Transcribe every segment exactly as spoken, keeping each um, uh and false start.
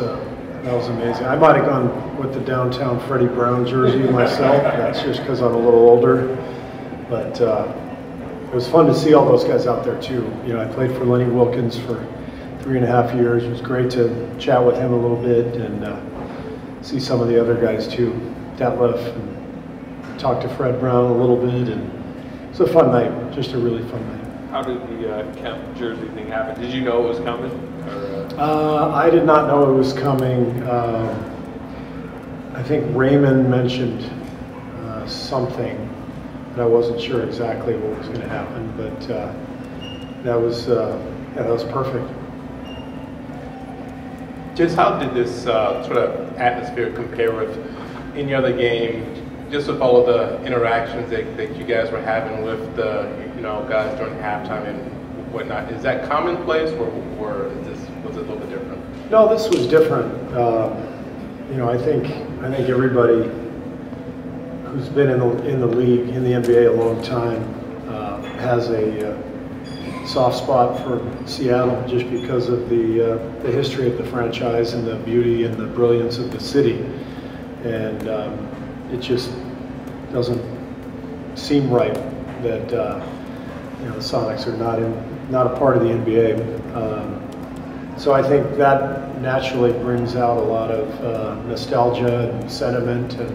uh, that was amazing. I might have gone with the downtown Freddie Brown jersey myself. That's just because I'm a little older. But uh, it was fun to see all those guys out there too. You know, I played for Lenny Wilkins for three and a half years. It was great to chat with him a little bit and uh, see some of the other guys too. Detlef, and talked to Fred Brown a little bit, and it was a fun night, just a really fun night. How did the uh, Kemp jersey thing happen? Did you know it was coming? Or, uh... Uh, I did not know it was coming. Uh, I think Raymond mentioned uh, something, but I wasn't sure exactly what was going to happen. But uh, that was uh, yeah, that was perfect. Just how did this uh, sort of atmosphere compare with any other game? Just with all of the interactions that, that you guys were having with the, you know, guys during halftime and whatnot, is that commonplace, or, or is this, was it a little bit different? No, this was different. Uh, you know, I think I think everybody who's been in the in the league, in the N B A a long time, uh, has a uh, soft spot for Seattle just because of the uh, the history of the franchise and the beauty and the brilliance of the city, and. Um, It just doesn't seem right that uh, you know, the Sonics are not in, not a part of the N B A. Um, so I think that naturally brings out a lot of uh, nostalgia and sentiment, and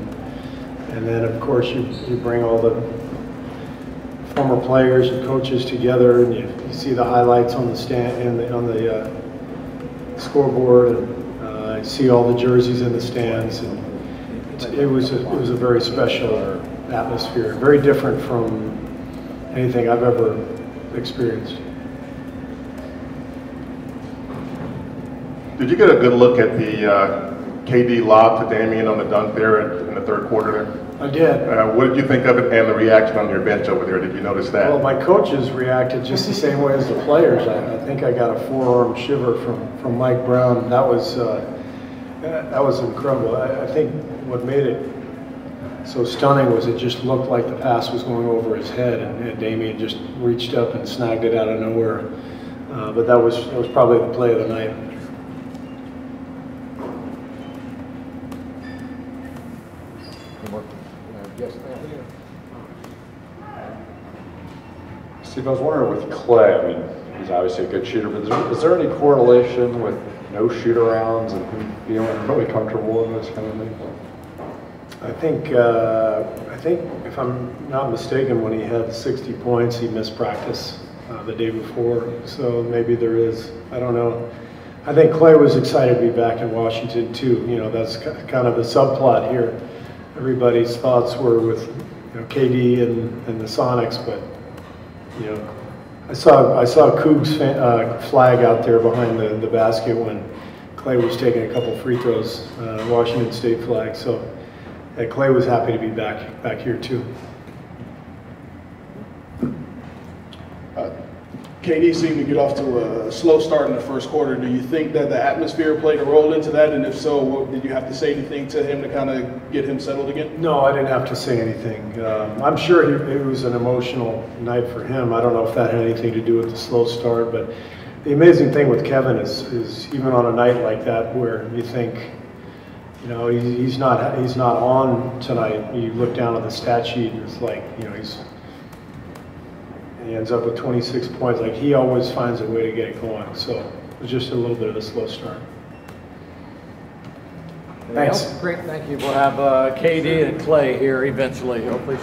and then of course you you bring all the former players and coaches together, and you, you see the highlights on the stand and the, on the uh, scoreboard, and uh, see all the jerseys in the stands and. It was a, it was a very special atmosphere, very different from anything I've ever experienced. Did you get a good look at the uh, K D lob to Damian on the dunk there in the third quarter? There, I did. Uh, what did you think of it and the reaction on your bench over there? Did you notice that? Well, my coaches reacted just the same way as the players. I, I think I got a forearm shiver from from Mike Brown. That was. Uh, That was incredible. I think what made it so stunning was it just looked like the pass was going over his head, and Damian just reached up and snagged it out of nowhere. Uh, but that was, that was probably the play of the night. Steve, I was wondering with Klay, I mean, he's obviously a good shooter, but is there, is there any correlation with no shoot-arounds and feeling really comfortable in this kind of thing? I think, uh, I think if I'm not mistaken, when he had sixty points, he missed practice uh, the day before. So maybe there is, I don't know. I think Klay was excited to be back in Washington too. You know, that's kind of the subplot here. Everybody's thoughts were with, you know, K D and, and the Sonics, but you know, I saw I saw Cougs uh, flag out there behind the, the basket when Klay was taking a couple free throws, uh, Washington State flag. So yeah, Klay was happy to be back back here too. Uh, K D seemed to get off to a slow start in the first quarter. Do you think that the atmosphere played a role into that? And if so, what, did you have to say anything to him to kind of get him settled again? No, I didn't have to say anything. Um, I'm sure he, it was an emotional night for him. I don't know if that had anything to do with the slow start, but the amazing thing with Kevin is, is even on a night like that where you think, you know, he's, he's not he's not on tonight. You look down at the stat sheet and it's like, you know, he's. He ends up with twenty-six points. Like, he always finds a way to get it going. So it was just a little bit of a slow start. Thanks. Great, thank you. We'll have uh, K D and Klay here eventually, hopefully.